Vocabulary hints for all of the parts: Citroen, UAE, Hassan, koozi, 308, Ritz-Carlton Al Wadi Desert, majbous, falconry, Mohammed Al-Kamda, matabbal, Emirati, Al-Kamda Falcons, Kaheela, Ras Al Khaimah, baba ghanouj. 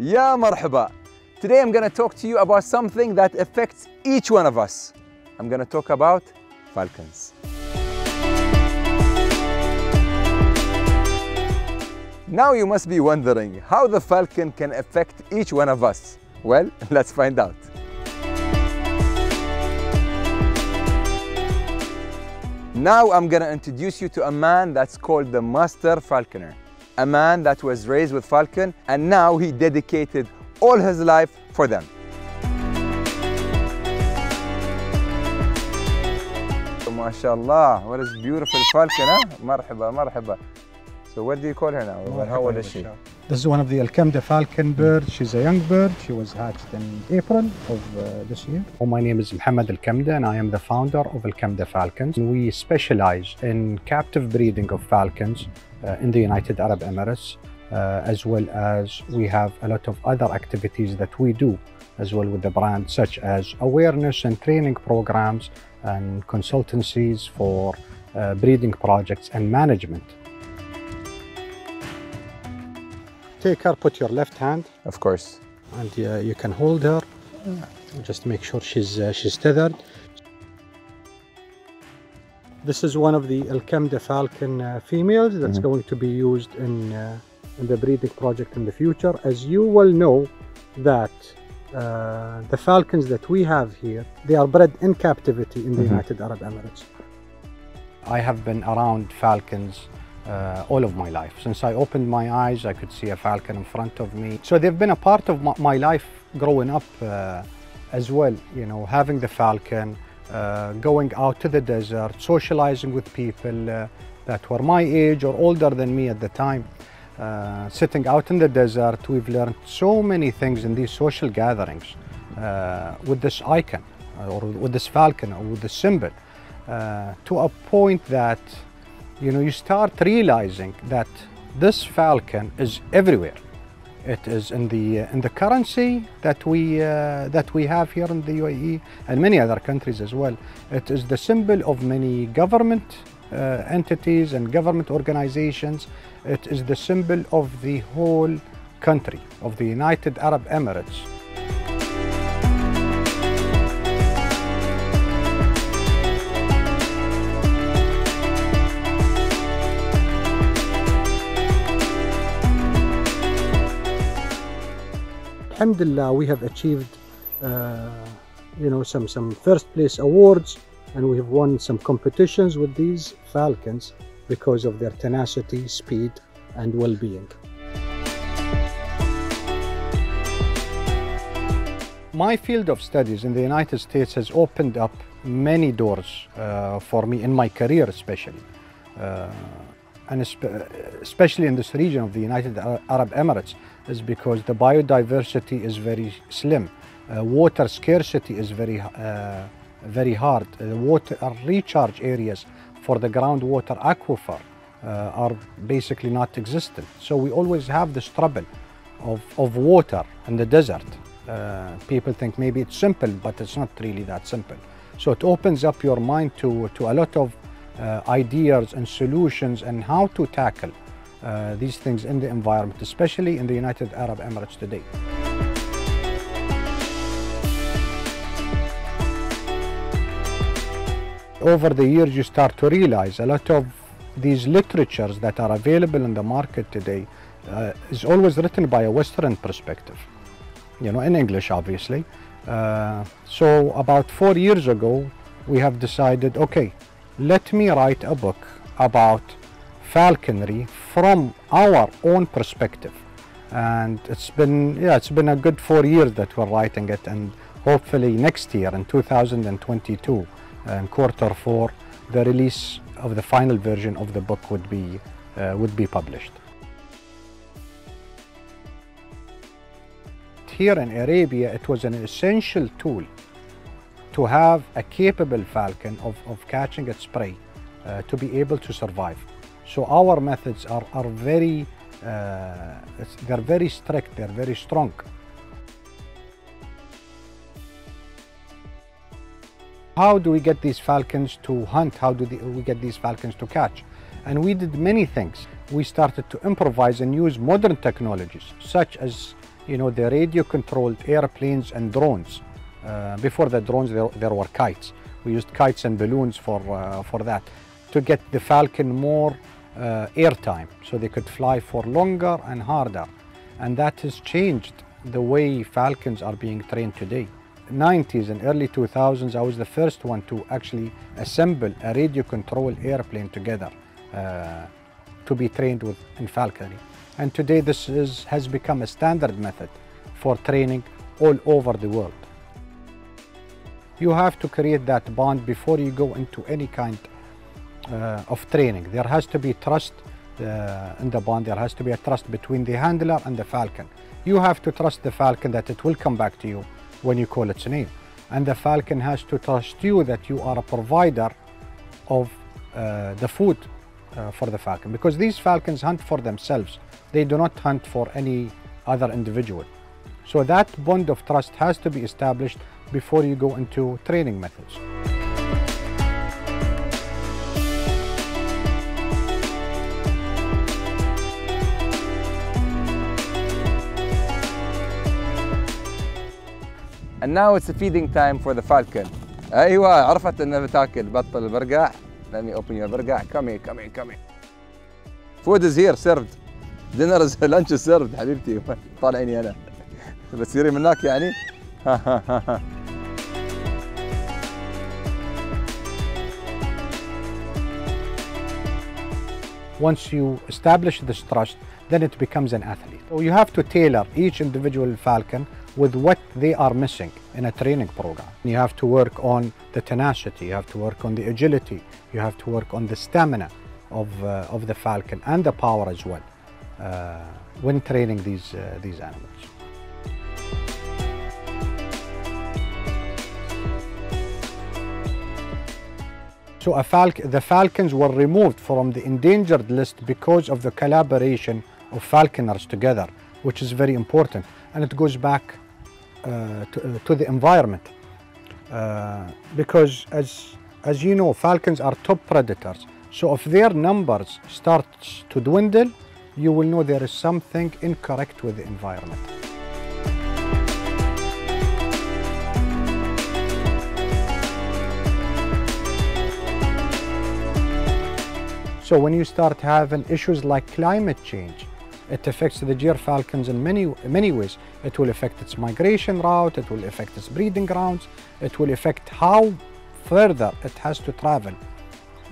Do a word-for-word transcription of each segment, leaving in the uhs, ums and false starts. Ya marhaba. Today I'm going to talk to you about something that affects each one of us. I'm going to talk about falcons. Now you must be wondering how the falcon can affect each one of us. Well, let's find out. Now I'm going to introduce you to a man that's called the master falconer. A man that was raised with falcon and now he dedicated all his life for them. MashaAllah, what a beautiful falcon, huh? Marhaba, marhaba. So what do you call her now? Marhaba, how old is she? This is one of the Al-Kamda falcon bird. She's a young bird. She was hatched in April of uh, this year. Well, my name is Mohammed Al-Kamda and I am the founder of Al-Kamda Falcons. We specialize in captive breeding of falcons uh, in the United Arab Emirates. Uh, as well as we have a lot of other activities that we do as well with the brand, such as awareness and training programs and consultancies for uh, breeding projects and management. Take her, put your left hand. Of course. And uh, you can hold her. Just make sure she's, uh, she's tethered. This is one of the Al-Kamda falcon uh, females that's mm-hmm. going to be used in uh, in the breeding project in the future. As you well know that uh, the falcons that we have here, they are bred in captivity in the mm-hmm. United Arab Emirates. I have been around falcons uh, all of my life. Since I opened my eyes, I could see a falcon in front of me. So they've been a part of my, my life growing up uh, as well, you know, having the falcon, uh, going out to the desert, socializing with people uh, that were my age or older than me at the time. Uh, sitting out in the desert, we've learned so many things in these social gatherings uh, with this icon or with this falcon or with this symbol uh, to a point that, you know, you start realizing that this falcon is everywhere. It is in the in the currency that we uh, that we have here in the U A E and many other countries as well. It is the symbol of many government Uh, entities and government organizations. It is the symbol of the whole country, of the United Arab Emirates. Alhamdulillah, we have achieved uh, you know, some some first place awards. And we have won some competitions with these falcons because of their tenacity, speed, and well-being. My field of studies in the United States has opened up many doors uh, for me in my career, especially, uh, and especially in this region of the United Arab Emirates, is because the biodiversity is very slim, uh, water scarcity is very uh, very hard. Uh, water uh, recharge areas for the groundwater aquifer uh, are basically not existent. So we always have this trouble of, of water in the desert. Uh, people think maybe it's simple, but it's not really that simple. So it opens up your mind to, to a lot of uh, ideas and solutions and how to tackle uh, these things in the environment, especially in the United Arab Emirates today. Over the years, you start to realize a lot of these literatures that are available in the market today uh, is always written by a Western perspective, you know, in English, obviously. Uh, so about four years ago, we have decided, okay, let me write a book about falconry from our own perspective. And it's been, yeah, it's been a good four years that we're writing it. And hopefully next year in two thousand twenty-two, and quarter four, the release of the final version of the book would be uh, would be published. Here in Arabia, it was an essential tool to have a capable falcon of, of catching its prey uh, to be able to survive. So our methods are, are very, uh, they're very strict, they're very strong. How do we get these falcons to hunt? How do we get these falcons to catch? And we did many things. We started to improvise and use modern technologies, such as you know, the radio-controlled airplanes and drones. Uh, before the drones, there, there were kites. We used kites and balloons for, uh, for that, to get the Falcon more uh, airtime, so they could fly for longer and harder. And that has changed the way Falcons are being trained today. nineties and early two thousands, I was the first one to actually assemble a radio-controlled airplane together uh, to be trained with in falconry. And today this is, has become a standard method for training all over the world. You have to create that bond before you go into any kind uh, of training. There has to be trust uh, in the bond. There has to be a trust between the handler and the falcon. You have to trust the falcon that it will come back to you when you call its name, and the falcon has to trust you that you are a provider of uh, the food uh, for the falcon, because these falcons hunt for themselves. They do not hunt for any other individual. So that bond of trust has to be established before you go into training methods. And now it's the feeding time for the falcon. أيوة عرفت إنها بتاكل بطل البرقع. Let me open your برقع. Come here, come here, come here. Food is here served. Dinner is lunch is served حبيبتي. طالعيني أنا. بتصيري منك يعني. Once you establish this trust, then it becomes an athlete. So you have to tailor each individual falcon with what they are missing in a training program. You have to work on the tenacity, you have to work on the agility, you have to work on the stamina of, uh, of the falcon, and the power as well uh, when training these, uh, these animals. So a falcon, the falcons were removed from the endangered list because of the collaboration of falconers together, which is very important. And it goes back uh, to, uh, to the environment, uh, because as, as you know, falcons are top predators. So if their numbers start to dwindle, you will know there is something incorrect with the environment. So when you start having issues like climate change, it affects the gyre falcons in many, many ways. It will affect its migration route, it will affect its breeding grounds, it will affect how further it has to travel,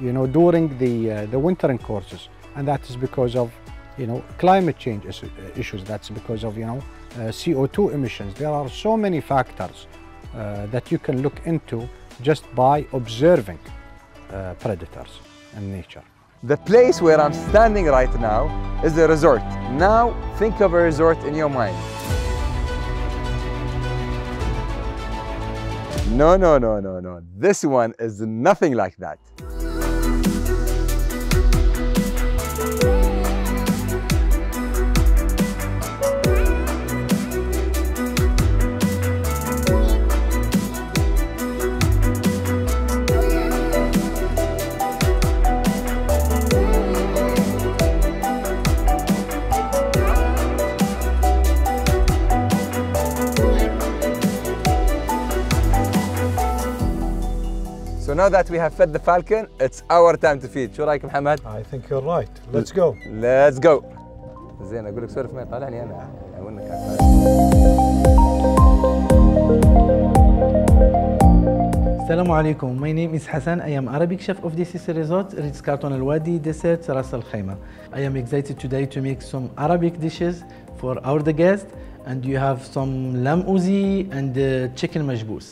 you know, during the, uh, the wintering courses. And that is because of, you know, climate change issues. That's because of, you know, uh, C O two emissions. There are so many factors uh, that you can look into just by observing uh, predators in nature. The place where I'm standing right now is a resort. Now, think of a resort in your mind. No, no, no, no, no. This one is nothing like that. Now that we have fed the falcon, it's our time to feed. شو رايك محمد؟ I think you're right. Let's go. Let's go. زين أقول لك سولف ما يطالعني أنا. أقول لك. السلام عليكم. My name is Hassan. I am Arabic chef of this resort, Ritz-Carlton Al Wadi Desert, Ras Al Khaimah. I am excited today to make some Arabic dishes for our the guests, and you have some lamb ouzi and uh, chicken majbous.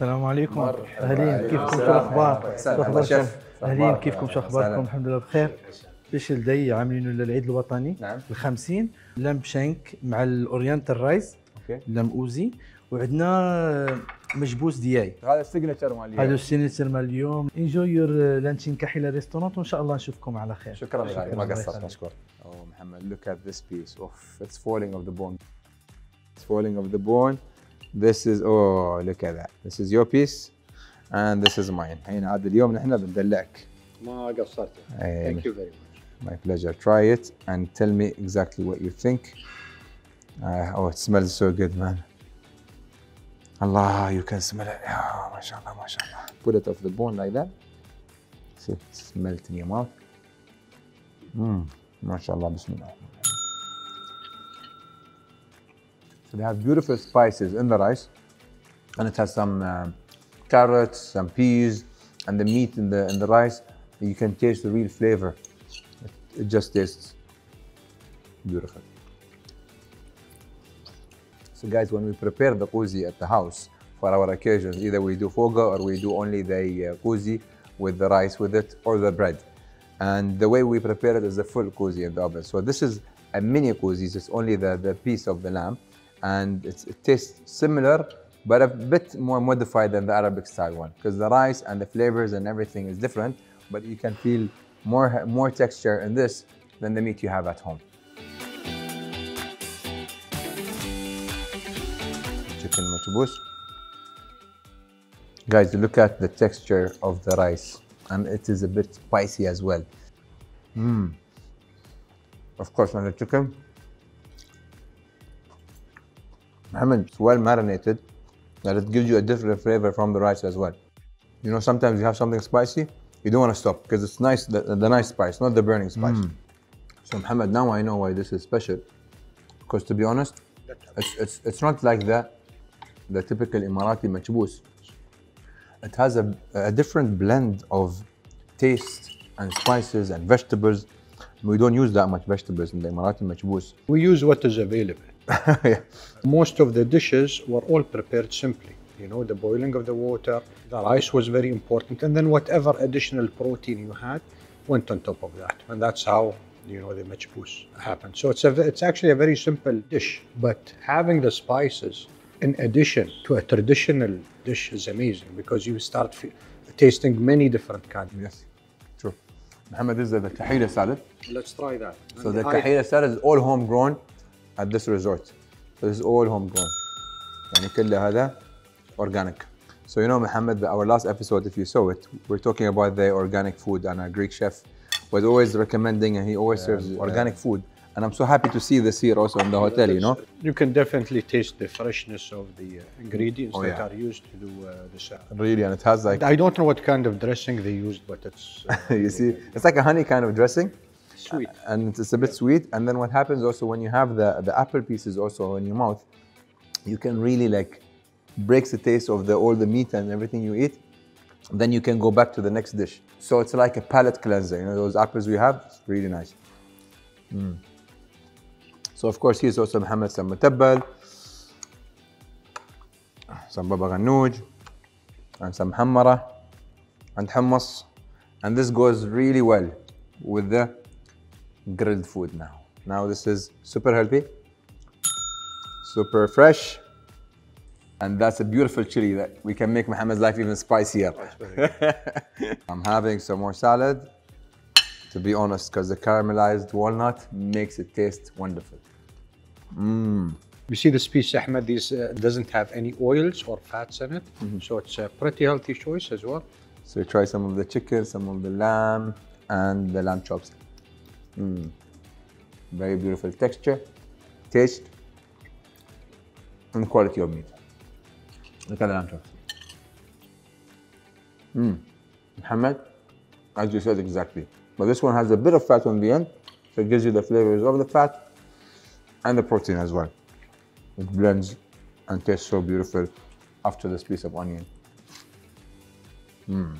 السلام عليكم. اهلين كيفكم شو الاخبار؟ اخباركم؟ اهلين كيفكم شو اخباركم؟ الحمد لله بخير. ايش الدي عاملينه للعيد الوطني؟ نعم ال50 لمب شنك مع الاورينتال رايز. اوكي لمب اوزي، وعندنا مجبوس دياي. هذا السيجنتشر مال اليوم. هذا السيجنتشر مال اليوم. انجوي يور لانشين كاحيلا ريستورانت، وان شاء الله نشوفكم على خير. شكرا غالي ما قصرت مشكور. اوه محمد لوك ات ذيس بيس اوف اتس فولينج اوف ذا بون. It's falling off the bone. This is, oh, look at that. This is your piece and this is mine. هنا عاد اليوم نحن بندلعك. ما قصرت. Thank you very much. My pleasure. Try it and tell me exactly what you think. Uh, oh, it smells so good, man. Allah, you can smell it. Oh, mashallah, mashallah. Put it off the bone like that. See, smell it in your mouth. Mmm, mashallah, bismillah. So they have beautiful spices in the rice, and it has some uh, carrots, some peas, and the meat in the in the rice. You can taste the real flavor. It, it just tastes beautiful. So guys, when we prepare the koozi at the house for our occasions, either we do foga or we do only the uh, koozi with the rice with it or the bread. And the way we prepare it is a full koozi in the oven. So this is a mini koozi, it's only the, the piece of the lamb. And it's, it tastes similar, but a bit more modified than the Arabic style one. Because the rice and the flavors and everything is different, but you can feel more, more texture in this than the meat you have at home. Chicken matbous. Guys, look at the texture of the rice, and it is a bit spicy as well. Mmm. Of course, on the chicken, Mohammed, it's well marinated, that it gives you a different flavor from the rice as well. You know, sometimes you have something spicy, you don't want to stop because it's nice, the, the nice spice, not the burning spice. Mm. So, Mohammed, now I know why this is special, because to be honest, it's it's it's not like that. The typical Emirati matbous. It has a, a different blend of taste and spices and vegetables. We don't use that much vegetables in the Emirati matbous. We use what is available. Yeah. Most of the dishes were all prepared simply. You know, the boiling of the water, the rice was very important, and then whatever additional protein you had went on top of that, and that's how, you know, the matbous happened. So it's a, it's actually a very simple dish, but having the spices in addition to a traditional dish is amazing because you start tasting many different kinds. Yes, true. Mohammed, this is the Kaheela salad. Let's try that. So and the Kaheela salad is all homegrown at this resort. So this is all homegrown. يعني كل هذا organic. So you know, Mohammed, our last episode, if you saw it, we're talking about the organic food, and our Greek chef was always recommending, and he always yeah, serves yeah. organic food. And I'm so happy to see this here also in the hotel, you know? You can definitely taste the freshness of the ingredients oh, yeah. that are used to do uh, the salad. Really, and it has like... I don't know what kind of dressing they used, but it's... Uh, you see, it's like a honey kind of dressing. Sweet. And it's a bit sweet. And then what happens also when you have the, the apple pieces also in your mouth, you can really like, breaks the taste of the, all the meat and everything you eat. Then you can go back to the next dish. So it's like a palate cleanser, you know, those apples we have, it's really nice. Mm. So of course, here's also Mohammed some matabbal, some baba ghanouj, and some hammara, and hummus. And this goes really well with the grilled food now. Now this is super healthy, super fresh, and that's a beautiful chili that we can make Mohammed's life even spicier. I'm having some more salad, to be honest, because the caramelized walnut makes it taste wonderful. Mm. You see this piece, Ahmed, this uh, doesn't have any oils or fats in it, mm-hmm. so it's a pretty healthy choice as well. So you try some of the chicken, some of the lamb, and the lamb chops. Mm. Very beautiful texture, taste, and quality of meat. Look at the lamb chops. Mm. Mohammed, as you said exactly. But this one has a bit of fat on the end, so it gives you the flavors of the fat and the protein as well. It blends and tastes so beautiful after this piece of onion. Mm.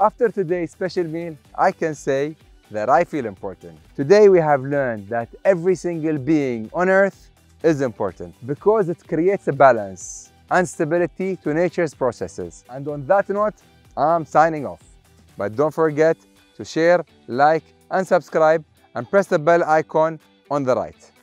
After today's special meal, I can say that I feel important. Today we have learned that every single being on earth is important because it creates a balance and stability to nature's processes. And on that note, I'm signing off. But don't forget to share, like, and subscribe, and press the bell icon on the right.